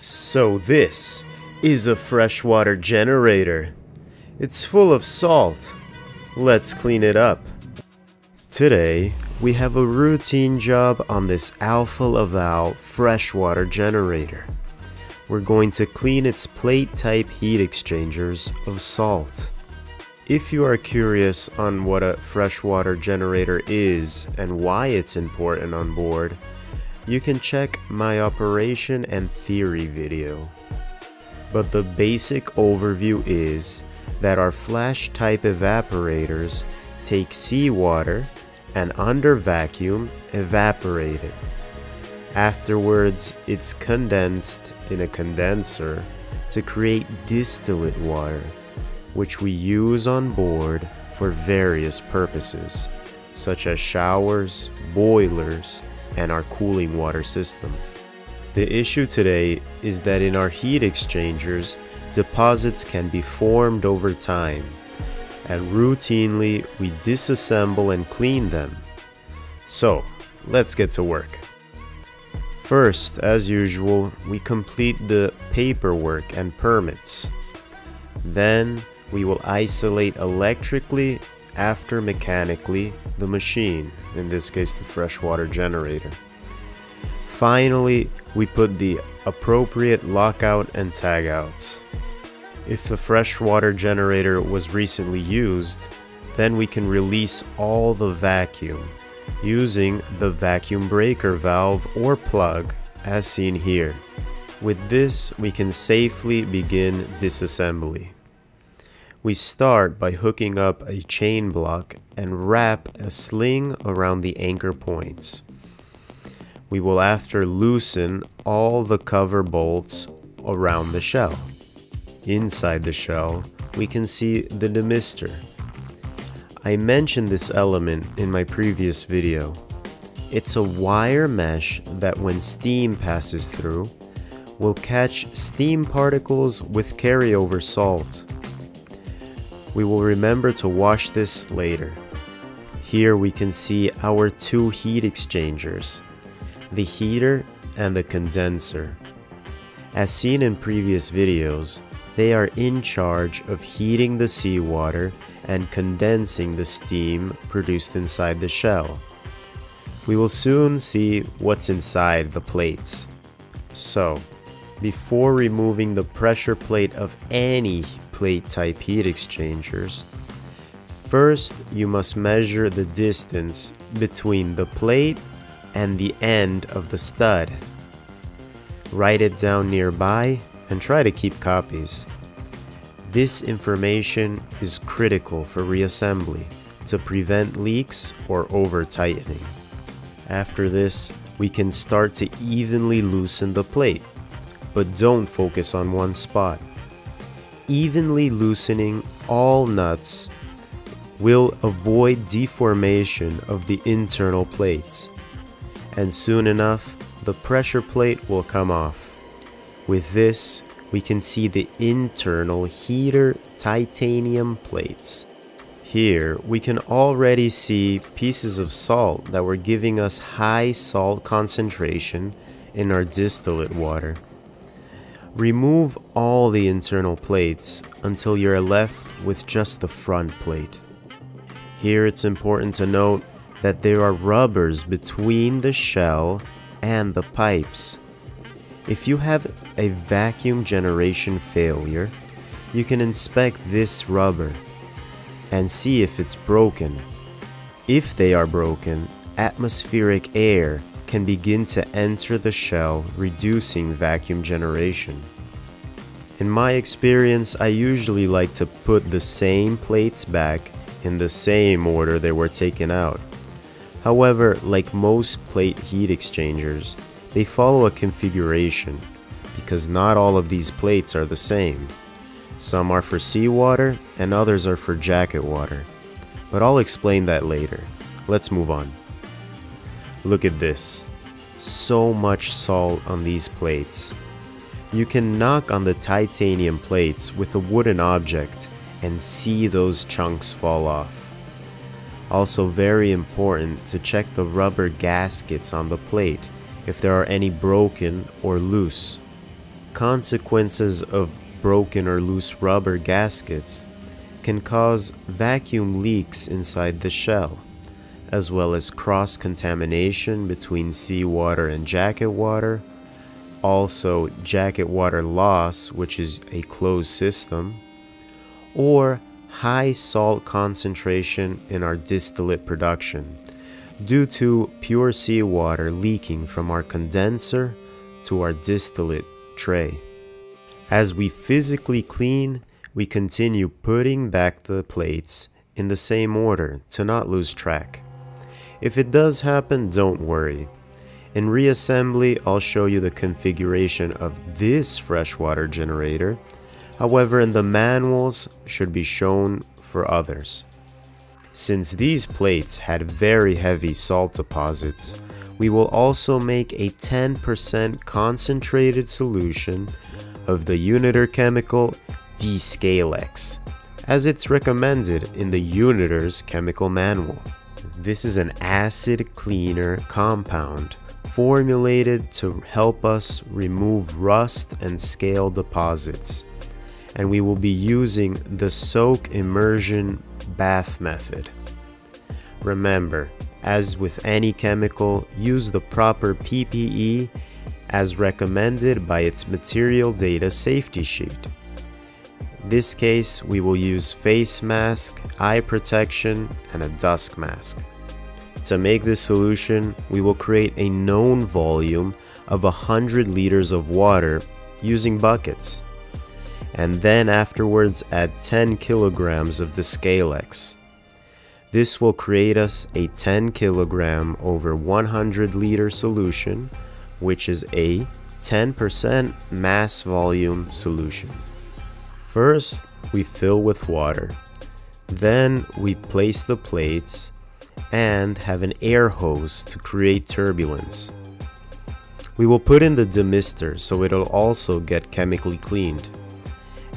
So this is a freshwater generator. It's full of salt. Let's clean it up. Today, we have a routine job on this Alpha Laval freshwater generator. We're going to clean its plate-type heat exchangers of salt. If you are curious on what a freshwater generator is and why it's important on board, you can check my operation and theory video. But the basic overview is that our flash type evaporators take seawater and under vacuum evaporate it. Afterwards, it's condensed in a condenser to create distillate water, which we use on board for various purposes, such as showers, boilers, and our cooling water system. The issue today is that in our heat exchangers, deposits can be formed over time, and routinely we disassemble and clean them. So, let's get to work. First, as usual, we complete the paperwork and permits. Then, we will isolate electrically after mechanically the machine, in this case the freshwater generator. Finally, we put the appropriate lockout and tagouts. If the freshwater generator was recently used, then we can release all the vacuum using the vacuum breaker valve or plug as seen here. With this, we can safely begin disassembly. We start by hooking up a chain block and wrap a sling around the anchor points. We will after loosen all the cover bolts around the shell. Inside the shell, we can see the demister. I mentioned this element in my previous video. It's a wire mesh that when steam passes through, will catch steam particles with carryover salt. We will remember to wash this later. Here we can see our two heat exchangers, the heater and the condenser. As seen in previous videos, they are in charge of heating the seawater and condensing the steam produced inside the shell. We will soon see what's inside the plates. So, before removing the pressure plate of any plate-type heat exchangers, first you must measure the distance between the plate and the end of the stud. Write it down nearby and try to keep copies. This information is critical for reassembly to prevent leaks or over-tightening. After this, we can start to evenly loosen the plate, but don't focus on one spot. Evenly loosening all nuts will avoid deformation of the internal plates, and soon enough the pressure plate will come off. With this, we can see the internal heater titanium plates. Here we can already see pieces of salt that were giving us high salt concentration in our distillate water. Remove all the internal plates until you're left with just the front plate. Here it's important to note that there are rubbers between the shell and the pipes. If you have a vacuum generation failure, you can inspect this rubber and see if it's broken. If they are broken, atmospheric air can begin to enter the shell, reducing vacuum generation. In my experience, I usually like to put the same plates back in the same order they were taken out. However, like most plate heat exchangers, they follow a configuration because not all of these plates are the same. Some are for seawater and others are for jacket water, but I'll explain that later. Let's move on. Look at this, so much salt on these plates. You can knock on the titanium plates with a wooden object and see those chunks fall off. Also very important to check the rubber gaskets on the plate if there are any broken or loose. consequences of broken or loose rubber gaskets can cause vacuum leaks inside the shell, as well as cross-contamination between seawater and jacket water, also jacket water loss, which is a closed system, or high salt concentration in our distillate production due to pure seawater leaking from our condenser to our distillate tray. As we physically clean, we continue putting back the plates in the same order to not lose track. If it does happen, don't worry. In reassembly, I'll show you the configuration of this freshwater generator. However, in the manuals should be shown for others. Since these plates had very heavy salt deposits, we will also make a 10% concentrated solution of the Unitor chemical DESCALEX, as it's recommended in the Unitor's chemical manual. This is an acid cleaner compound formulated to help us remove rust and scale deposits, and we will be using the soak immersion bath method. Remember, as with any chemical, use the proper PPE as recommended by its material data safety sheet. In this case, we will use face mask, eye protection, and a dust mask. To make this solution, we will create a known volume of 100 liters of water using buckets, and then afterwards add 10 kilograms of DESCALEX. This will create us a 10 kilogram over 100 liter solution, which is a 10% mass volume solution. First, we fill with water. Then we place the plates and have an air hose to create turbulence. We will put in the demister so it'll also get chemically cleaned.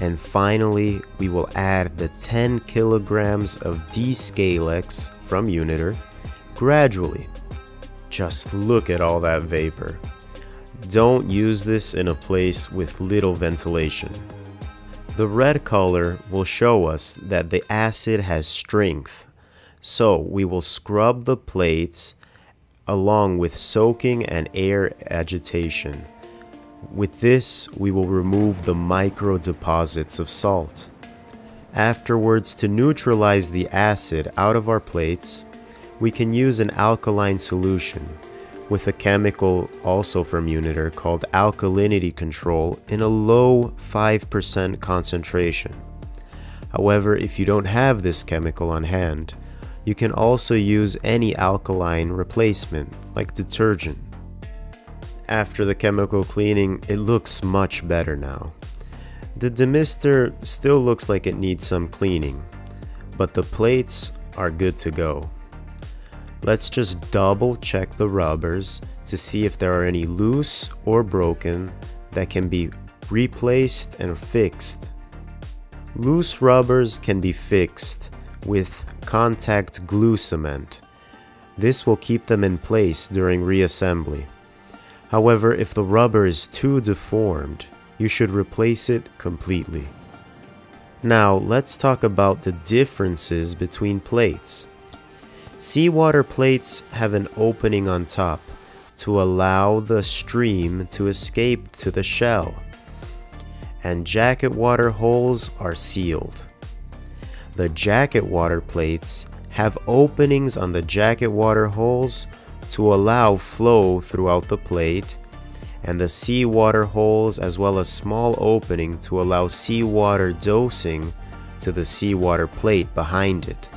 And finally, we will add the 10 kilograms of DESCALEX from Unitor gradually. Just look at all that vapor. Don't use this in a place with little ventilation. The red color will show us that the acid has strength, so we will scrub the plates along with soaking and air agitation. With this, we will remove the micro deposits of salt. Afterwards, to neutralize the acid out of our plates, we can use an alkaline solution with a chemical also from Unitor called Alkalinity Control in a low 5% concentration. However, if you don't have this chemical on hand, you can also use any alkaline replacement like detergent. After the chemical cleaning, it looks much better now. The demister still looks like it needs some cleaning, but the plates are good to go. Let's just double check the rubbers to see if there are any loose or broken that can be replaced and fixed. Loose rubbers can be fixed with contact glue cement. This will keep them in place during reassembly. However, if the rubber is too deformed, you should replace it completely. Now let's talk about the differences between plates. Seawater plates have an opening on top to allow the stream to escape to the shell, and jacket water holes are sealed. The jacket water plates have openings on the jacket water holes to allow flow throughout the plate, and the seawater holes as well as small opening to allow seawater dosing to the seawater plate behind it.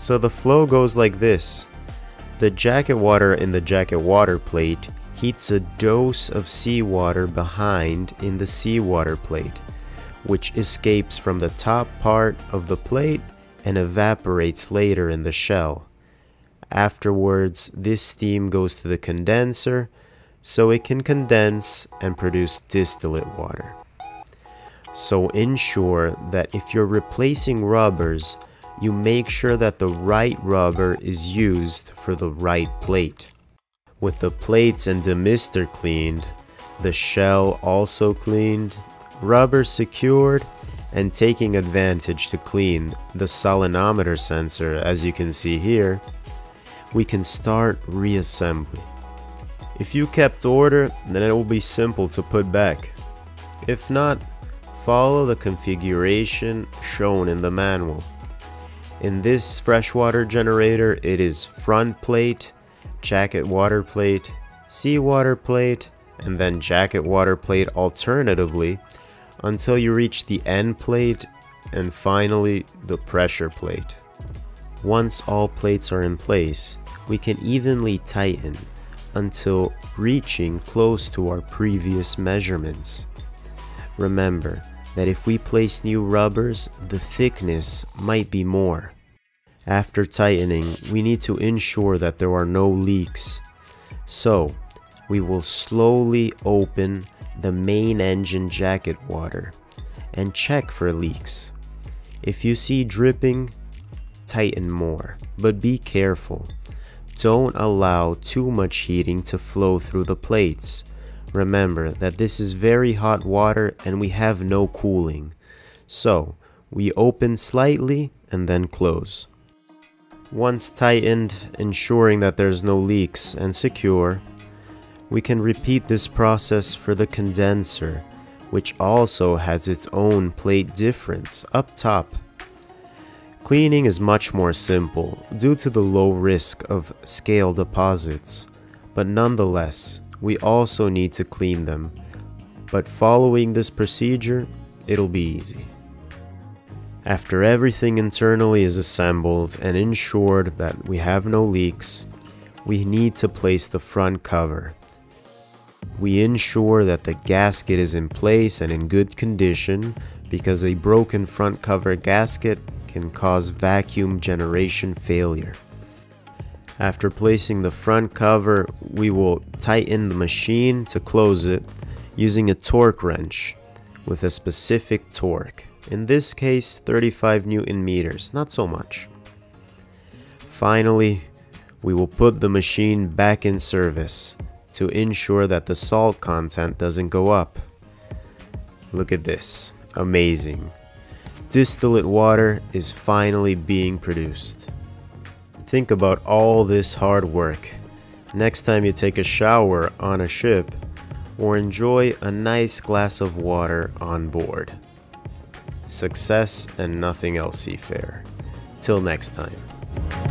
So the flow goes like this. The jacket water in the jacket water plate heats a dose of seawater behind in the seawater plate, which escapes from the top part of the plate and evaporates later in the shell. Afterwards, this steam goes to the condenser so it can condense and produce distillate water. So ensure that if you're replacing rubbers, you make sure that the right rubber is used for the right plate. With the plates and demister cleaned, the shell also cleaned, rubber secured, and taking advantage to clean the solenometer sensor, as you can see here, we can start reassembly. If you kept order, then it will be simple to put back. If not, follow the configuration shown in the manual. In this freshwater generator, it is front plate, jacket water plate, seawater plate, and then jacket water plate alternatively, until you reach the end plate and finally the pressure plate. Once all plates are in place, we can evenly tighten until reaching close to our previous measurements. Remember that if we place new rubbers, the thickness might be more. After tightening, we need to ensure that there are no leaks. So, we will slowly open the main engine jacket water and check for leaks. If you see dripping, tighten more, but be careful. Don't allow too much heating to flow through the plates. Remember that this is very hot water and we have no cooling. So, we open slightly and then close. Once tightened, ensuring that there's no leaks and secure, we can repeat this process for the condenser, which also has its own plate difference up top. Cleaning is much more simple due to the low risk of scale deposits, but nonetheless, we also need to clean them. But following this procedure, it'll be easy. After everything internally is assembled and ensured that we have no leaks, we need to place the front cover. We ensure that the gasket is in place and in good condition, because a broken front cover gasket can cause vacuum generation failure. After placing the front cover, we will tighten the machine to close it using a torque wrench with a specific torque. In this case, 35 Newton meters, not so much. Finally, we will put the machine back in service to ensure that the salt content doesn't go up. Look at this, amazing. Distillate water is finally being produced. Think about all this hard work. Next time you take a shower on a ship or enjoy a nice glass of water on board. Success and nothing else, seafarer. Till next time.